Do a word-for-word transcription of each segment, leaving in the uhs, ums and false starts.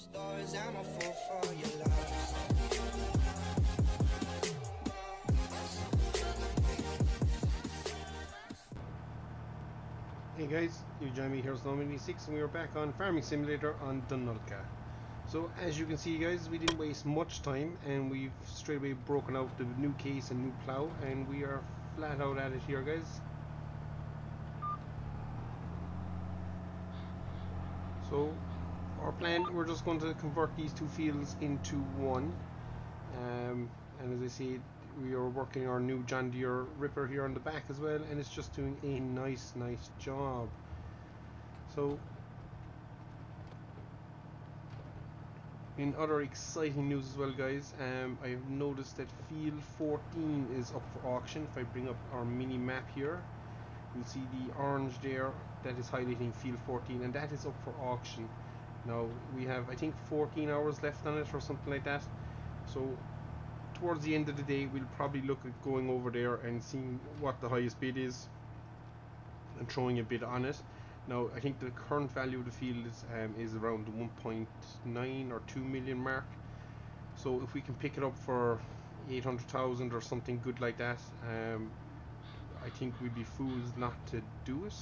Stars, I'm a fool for your life. Hey guys, you join me here, Snowman eighty-six, and we are back on Farming Simulator on Dunalka. So as you can see guys, we didn't waste much time and we've straight away broken out the new case and new plow, and we are flat out at it here guys. So our plan, we're just going to convert these two fields into one, um, and as I say, we are working our new John Deere ripper here on the back as well, and it's just doing a nice nice job. So in other exciting news as well guys, um, I've noticed that field fourteen is up for auction. If I bring up our mini map here, you'll see the orange there that is highlighting field fourteen, and that is up for auction. Now we have, I think, fourteen hours left on it or something like that, so towards the end of the day we'll probably look at going over there and seeing what the highest bid is and throwing a bid on it. Now I think the current value of the field is, um, is around the one point nine or two million mark, so if we can pick it up for eight hundred thousand or something good like that, um, I think we'd be fools not to do it.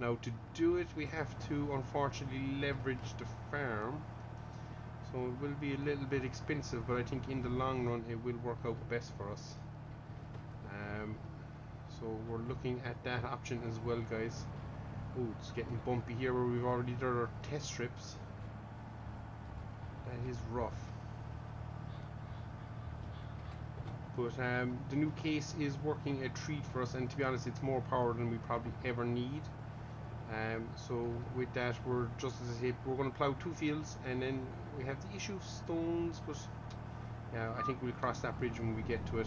Now to do it we have to unfortunately leverage the farm, so it will be a little bit expensive, but I think in the long run it will work out best for us. Um, so we're looking at that option as well guys. Oh, it's getting bumpy here where we've already done our test strips. That is rough. But um, the new case is working a treat for us, and to be honest it's more power than we probably ever need. Um, so with that, we're just as I said, we're going to plough two fields, and then we have the issue of stones, but yeah, I think we'll cross that bridge when we get to it,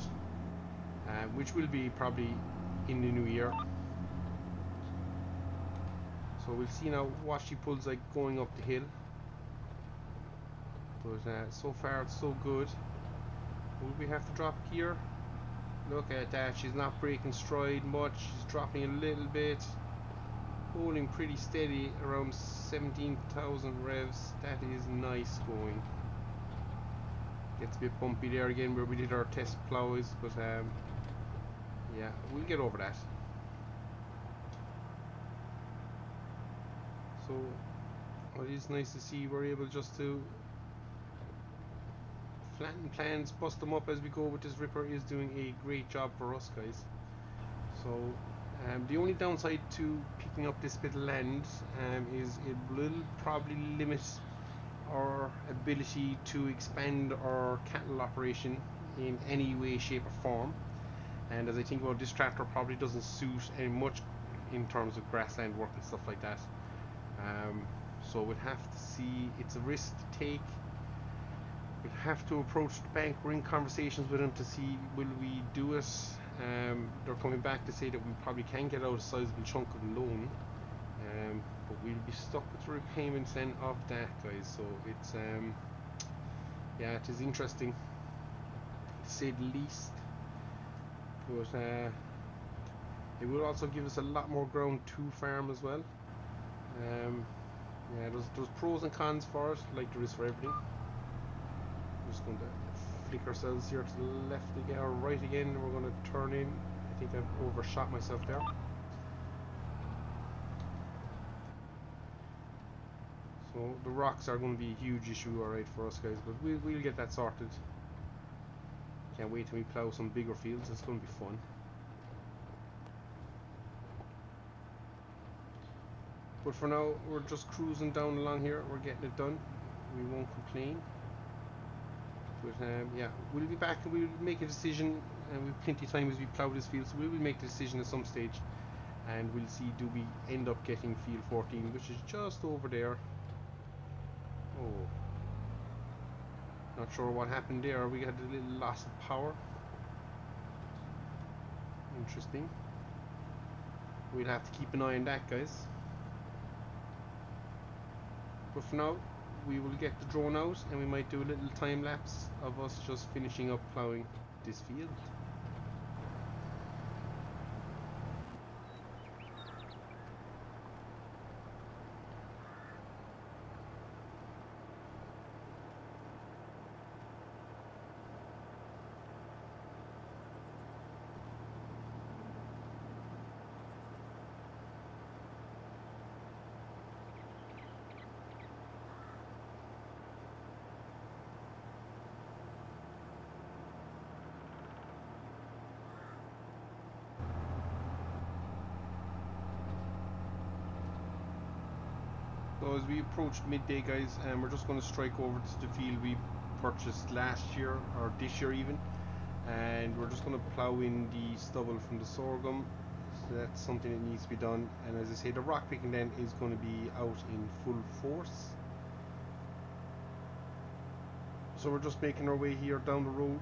uh, which will be probably in the new year. So we'll see now what she pulls like going up the hill. But uh, so far it's so good. Will we have to drop gear? Look at that, she's not breaking stride much, she's dropping a little bit, holding pretty steady around seventeen thousand revs. That is nice going. Gets a bit bumpy there again where we did our test plows, but um, yeah, we'll get over that. So it is nice to see we're able just to flatten plans, bust them up as we go, but this ripper is doing a great job for us guys. So um, the only downside to picking up this bit of land um, is it will probably limit our ability to expand our cattle operation in any way, shape or form, and as I think about this tractor probably doesn't suit any much in terms of grassland work and stuff like that. Um, so we'll have to see. It's a risk to take. We'll have to approach the bank. We're in conversations with them to see will we do it. Um, they're coming back to say that we probably can get out a sizable chunk of the loan, um, but we'll be stuck with the repayments then of that guys. So it's um, yeah, it is interesting to say the least, but uh, it will also give us a lot more ground to farm as well. Um, yeah, there's, there's pros and cons for it, like there is for everything. We're just going to flick ourselves here to the left again, or right again, and we're going to turn in. I think I've overshot myself there. So the rocks are going to be a huge issue, alright, for us guys, but we'll, we'll get that sorted. Can't wait till we plough some bigger fields, it's going to be fun. But for now, we're just cruising down along here. We're getting it done. We won't complain. But um, yeah, we'll be back and we'll make a decision. And we've plenty of time as we plough this field, so we will make the decision at some stage. And we'll see, do we end up getting field fourteen, which is just over there. Oh, not sure what happened there. We had a little loss of power. Interesting. We'll have to keep an eye on that, guys. But for now, we will get the drone out and we might do a little time lapse of us just finishing up ploughing this field. now, as we approach midday, guys, and um, we're just going to strike over to the field we purchased last year, or this year even, and we're just going to plough in the stubble from the sorghum. So that's something that needs to be done, and as I say, the rock picking then is going to be out in full force. So we're just making our way here down the road.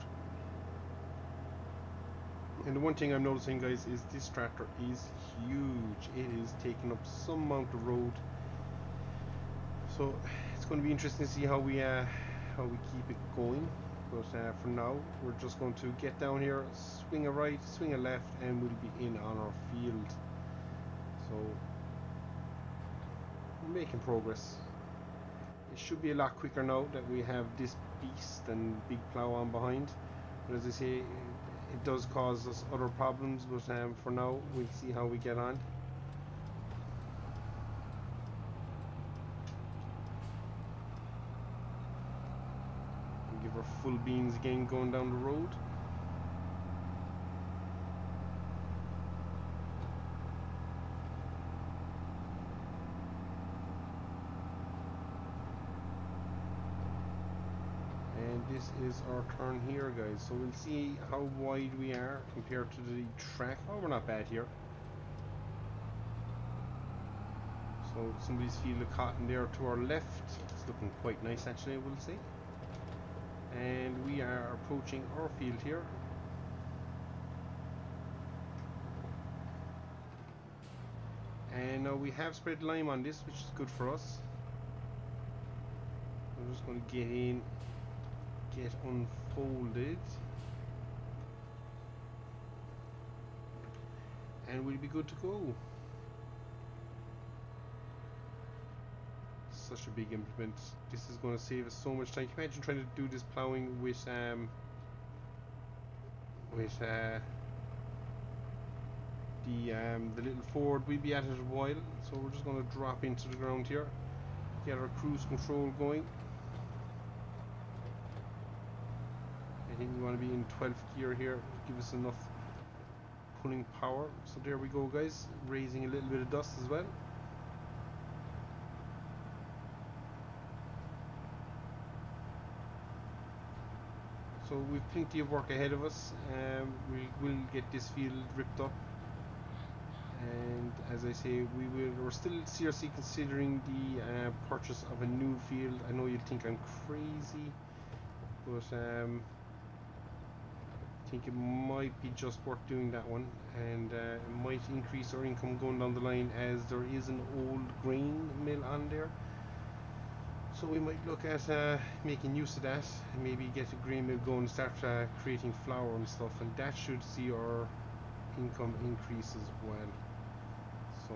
And the one thing I'm noticing, guys, is this tractor is huge. It is taking up some amount of road. So it's going to be interesting to see how we uh, how we keep it going. But uh, for now, we're just going to get down here, swing a right, swing a left, and we'll be in on our field. So we're making progress. It should be a lot quicker now that we have this beast and big plow on behind. But as I say, it does cause us other problems, but um, for now we'll see how we get on. We'll give her full beans again going down the road. This is our turn here, guys, so we'll see how wide we are compared to the track. Oh, we're not bad here. So somebody's field of cotton there to our left. It's looking quite nice, actually, I will say. And we are approaching our field here. And now uh, we have spread lime on this, which is good for us. I'm just going to get in, get unfolded, and we'll be good to go. Such a big implement. This is going to save us so much time. Can you imagine trying to do this plowing with um with uh the um the little Ford? We'll be at it a while, so we're just going to drop into the ground here, get our cruise control going. I think we want to be in twelfth gear here to give us enough pulling power. So there we go, guys, raising a little bit of dust as well. So we've plenty of work ahead of us. Um, we will get this field ripped up, and as I say, we will, we're still seriously considering the uh, purchase of a new field. I know you'd think I'm crazy, but um I think it might be just worth doing that one, and uh, it might increase our income going down the line, as there is an old grain mill on there, so we might look at uh, making use of that, and maybe get a grain mill going and start uh, creating flour and stuff, and that should see our income increase as well. So,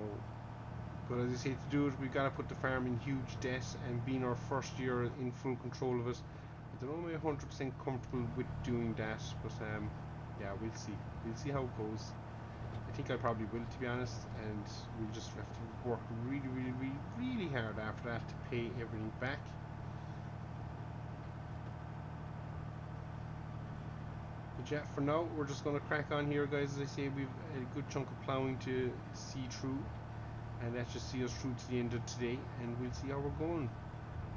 but as I say, to do it, we've got to put the farm in huge debt, and being our first year in full control of it, I'm only one hundred percent comfortable with doing that, but um, yeah, we'll see. We'll see how it goes. I think I probably will, to be honest, and we'll just have to work really, really, really, really hard after that to pay everything back. But yeah, for now, we're just going to crack on here, guys. As I say, we've a good chunk of ploughing to see through, and that should see us through to the end of today, and we'll see how we're going.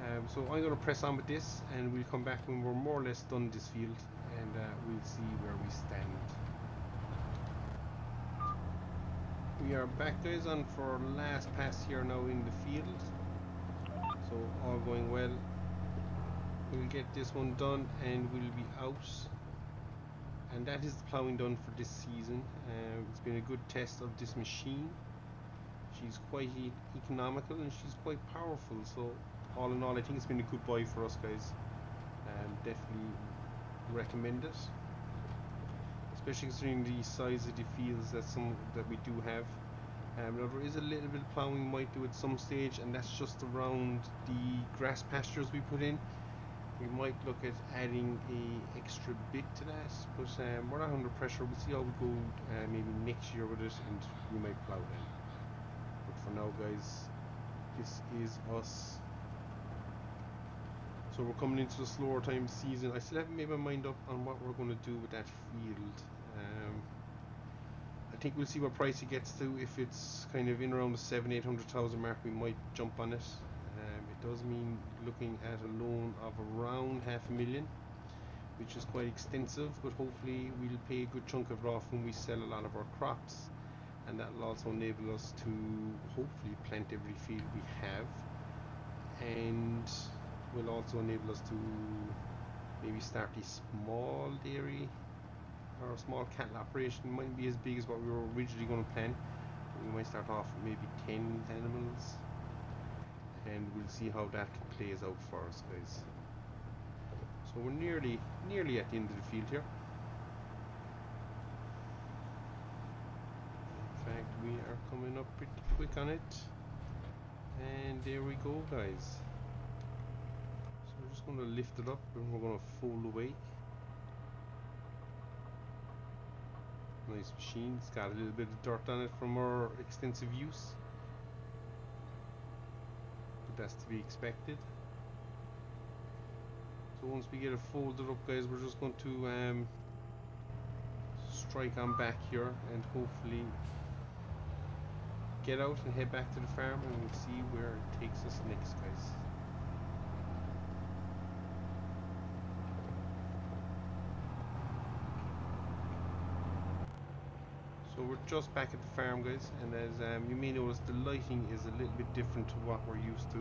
Um, so I'm going to press on with this, and we'll come back when we're more or less done this field, and uh, we'll see where we stand. We are back, guys, on for our last pass here now in the field. So all going well. We'll get this one done, and we'll be out. And that is the ploughing done for this season. Um, it's been a good test of this machine. She's quite e economical, and she's quite powerful. So all in all, I think it's been a good buy for us, guys, and um, definitely recommend it, especially considering the size of the fields that some that we do have. Um, now there is a little bit of ploughing might do at some stage, and that's just around the grass pastures we put in. We might look at adding a extra bit to that, but um, we're not under pressure. We'll see how we go uh, maybe next year with it, and we might plough then. But for now, guys, this is us. So we're coming into the slower time season. I still haven't made my mind up on what we're going to do with that field. Um, I think we'll see what price it gets to. If it's kind of in around the seven, eight hundred thousand mark, we might jump on it. does mean looking at a loan of around half a million, which is quite extensive, but hopefully we'll pay a good chunk of it off when we sell a lot of our crops, and that will also enable us to hopefully plant every field we have, and will also enable us to maybe start a small dairy or a small cattle operation. Might be as big as what we were originally going to plan. We might start off with maybe ten animals, and we'll see how that plays out for us, guys. So we're nearly nearly at the end of the field here. In fact, we are coming up pretty quick on it, and there we go, guys. So we're just going to lift it up and we're going to fold away. Nice machine. It's got a little bit of dirt on it from our extensive use, but that's to be expected. So once we get it folded up, guys, we're just going to um, strike on back here and hopefully get out and head back to the farm, and we'll see where it takes us next, guys. So we're just back at the farm, guys, and as um, you may notice, the lighting is a little bit different to what we're used to.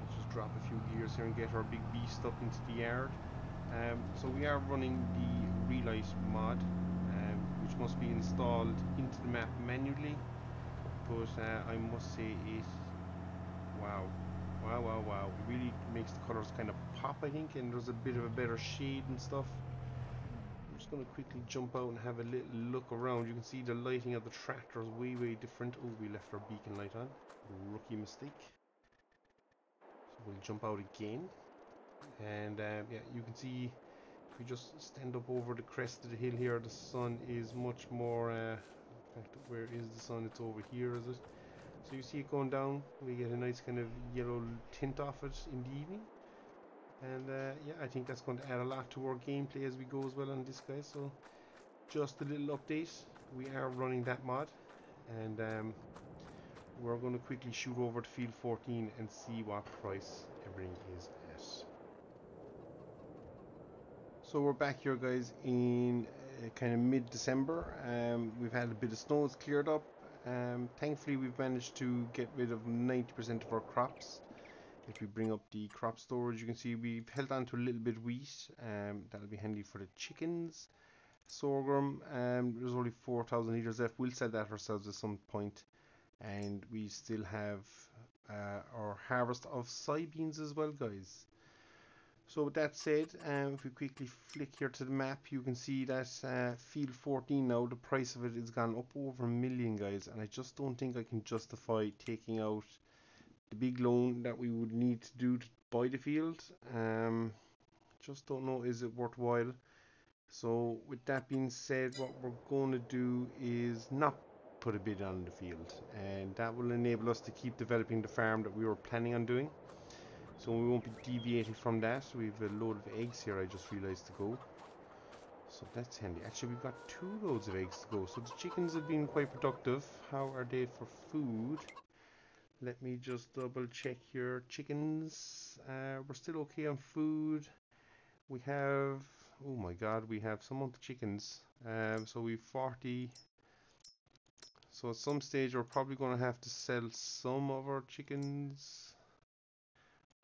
Let's just drop a few gears here and get our big beast up into the yard. Um, so we are running the Relight mod, um, which must be installed into the map manually, but uh, I must say it, wow, wow, wow, wow, it really makes the colours kind of pop, I think, and there's a bit of a better shade and stuff. Going to quickly jump out and have a little look around. You can see the lighting of the tractor is way way different. Oh, we left our beacon light on. Rookie mistake. So we'll jump out again, and um, yeah, you can see if we just stand up over the crest of the hill here, the sun is much more uh, in fact, where is the sun? It's over here, is it? So you see it going down. We get a nice kind of yellow tint off it in the evening. And uh, yeah, I think that's going to add a lot to our gameplay as we go as well on this, guy. So just a little update. We are running that mod, and um, we're going to quickly shoot over to field fourteen and see what price everything is at. So we're back here, guys, in uh, kind of mid-December. Um, we've had a bit of snow. It's cleared up. Um, thankfully, we've managed to get rid of ninety percent of our crops. If we bring up the crop storage, you can see we've held on to a little bit of wheat. Um, that'll be handy for the chickens. Sorghum, um, there's only four thousand litres left. We'll sell that ourselves at some point. And we still have uh, our harvest of soybeans as well, guys. So with that said, um, if we quickly flick here to the map, you can see that uh, field fourteen now, the price of it has gone up over a million, guys. And I just don't think I can justify taking out the big loan that we would need to do to buy the field. Um, just don't know, is it worthwhile? So with that being said, what we're going to do is not put a bid on the field, and that will enable us to keep developing the farm that we were planning on doing, so we won't be deviating from that. We have a load of eggs here, I just realized, to go, so that's handy. Actually, we've got two loads of eggs to go, so the chickens have been quite productive. How are they for food? Let me just double check here. Chickens, uh, we're still okay on food. We have, oh my god, we have some of the chickens. Um, so we've forty. So at some stage, we're probably going to have to sell some of our chickens.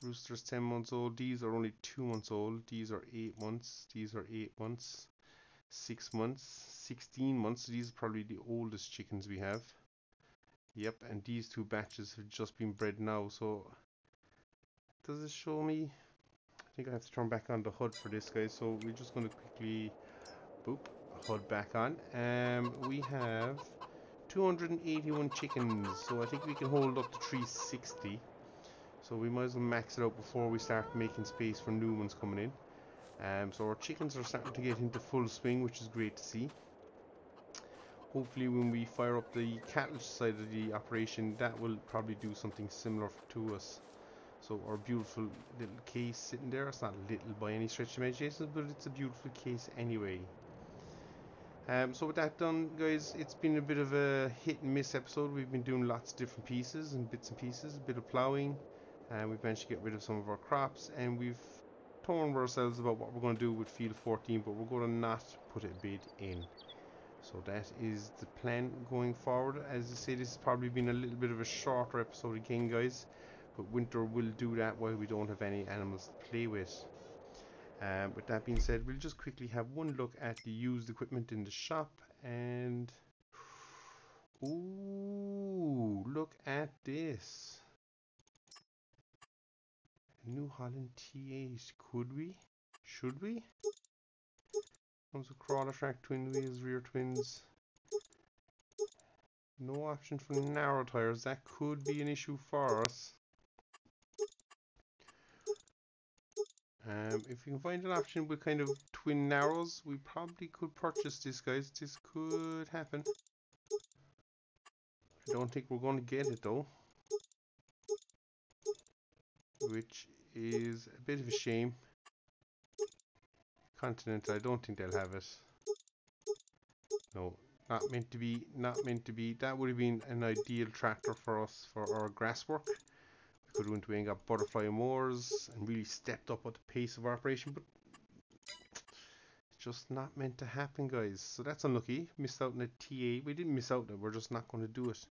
Roosters ten months old. These are only two months old. These are eight months. These are eight months. Six months. Sixteen months. So these are probably the oldest chickens we have. Yep, and these two batches have just been bred now, so does it show me? I think I have to turn back on the H U D for this, guys, so we're just going to quickly boop, H U D back on. Um, we have two hundred eighty-one chickens, so I think we can hold up to three sixty, so we might as well max it out before we start making space for new ones coming in. Um, so our chickens are starting to get into full swing, which is great to see. Hopefully when we fire up the cattle side of the operation, that will probably do something similar to us. So our beautiful little case sitting there, it's not little by any stretch of imagination, but it's a beautiful case anyway. Um, so with that done, guys, it's been a bit of a hit and miss episode. We've been doing lots of different pieces and bits and pieces, a bit of ploughing, and we've managed to get rid of some of our crops, and we've torn ourselves about what we're going to do with field fourteen, but we're going to not put a bid in. So that is the plan going forward. As I say, this has probably been a little bit of a shorter episode again, guys, but winter will do that while we don't have any animals to play with. Um, with that being said, we'll just quickly have one look at the used equipment in the shop, and ooh, look at this. New Holland T eight, could we? Should we? Comes with crawler track, twin wheels, rear twins. No option for narrow tires, that could be an issue for us. Um, if we can find an option with kind of twin narrows, we probably could purchase this, guys. This could happen. I don't think we're going to get it though, which is a bit of a shame. Continental, I don't think they'll have it. No, not meant to be, not meant to be. That would have been an ideal tractor for us for our grass work. We could have went away and got butterfly mowers and really stepped up at the pace of our operation, but it's just not meant to happen, guys. So that's unlucky. Missed out on a T A. We didn't miss out on it, we're just not going to do it.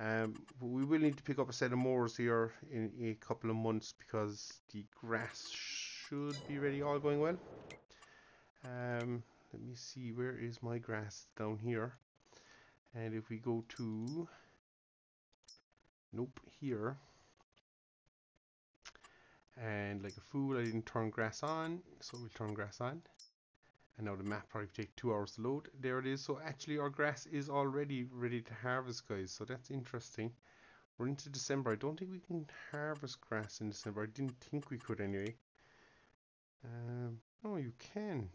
Um, but we will need to pick up a set of mowers here in a couple of months because the grass should be ready, all going well. Um, let me see, where is my grass? Down here. And if we go to, nope, here. And like a fool, I didn't turn grass on, so we'll turn grass on. And now the map probably take two hours to load. There it is. So actually our grass is already ready to harvest, guys. So that's interesting. We're into December. I don't think we can harvest grass in December. I didn't think we could anyway. Um, oh, you can.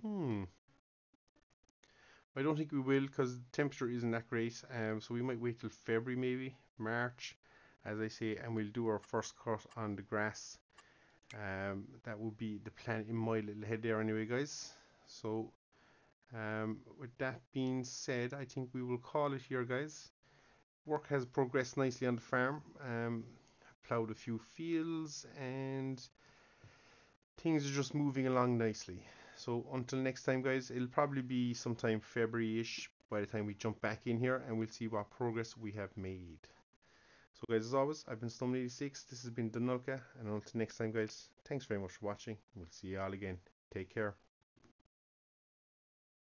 Hmm. I don't think we will because the temperature isn't that great. Um, so we might wait till February, maybe March, as I say, and we'll do our first cut on the grass. Um, that would be the plan in my little head there anyway, guys. So um, with that being said, I think we will call it here, guys. Work has progressed nicely on the farm. Um, plowed a few fields and things are just moving along nicely. So until next time, guys, it'll probably be sometime February-ish by the time we jump back in here and we'll see what progress we have made. So guys, as always, I've been Snowman eighty-six, this has been Dunalka, and until next time, guys, thanks very much for watching, we'll see you all again, take care.